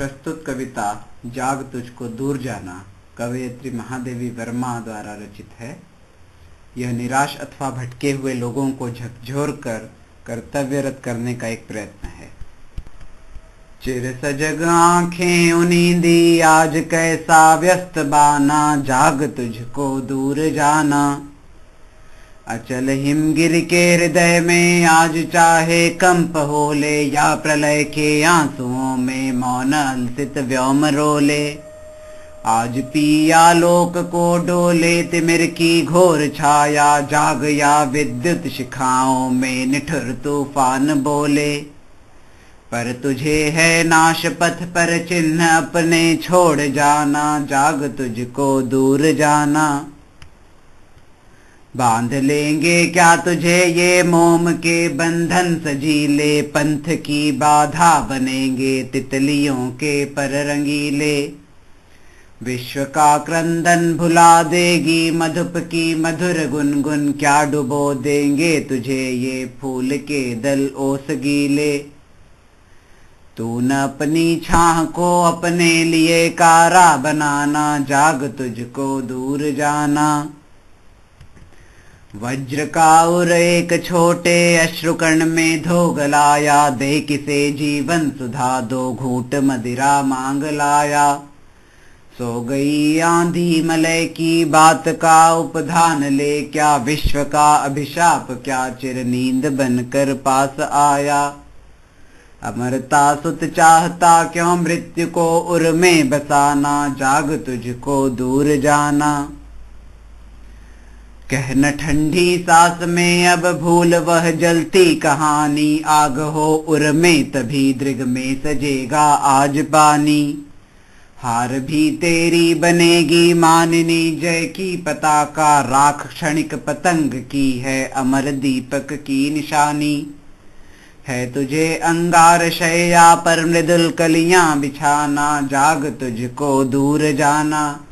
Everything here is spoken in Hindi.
प्रस्तुत कविता जाग तुझको दूर जाना कवयित्री महादेवी वर्मा द्वारा रचित है। यह निराश अथवा भटके हुए लोगों को झकझोर कर कर्तव्यरत करने का एक प्रयत्न है। चिर सजग आंखें उनींदी आज कैसा व्यस्त बाना, जाग तुझको दूर जाना। अचल हिमगिर के हृदय में आज चाहे कंप होले, या प्रलय के आंसुओं में मौन अलसित व्योम रोले। आज पिया लोक को डोले तिमिर की घोर छाया, जाग या विद्युत शिखाओं में निठुर तूफान बोले। पर तुझे है नाश पथ पर चिन्ह अपने छोड़ जाना, जाग तुझको दूर जाना। बांध लेंगे क्या तुझे ये मोम के बंधन सजीले, पंथ की बाधा बनेंगे तितलियों के पर रंगीले। विश्व का क्रंदन भुला देगी मधुप की मधुर गुनगुन, क्या डुबो देंगे तुझे ये फूल के दल ओस गीले। तू न अपनी छाह को अपने लिए कारा बनाना, जाग तुझको दूर जाना। वज्र का उर एक छोटे अश्रुकण में धो गलाया, दे किसे जीवन सुधा दो घूट मदिरा मांग लाया। सो गई आंधी मलय की बात का उपधान ले, क्या विश्व का अभिशाप क्या चिर नींद बनकर पास आया। अमरता सुत चाहता क्यों मृत्यु को उर में बसाना, जाग तुझको दूर जाना। कहना ठंडी सांस में अब भूल वह जलती कहानी, आग हो उर में तभी दृग में सजेगा आज पानी। हार भी तेरी बनेगी माननी जय की पताका, राख क्षणिक पतंग की है अमर दीपक की निशानी। है तुझे अंगार शैया पर मृदुल कलियां बिछाना, जाग तुझको दूर जाना।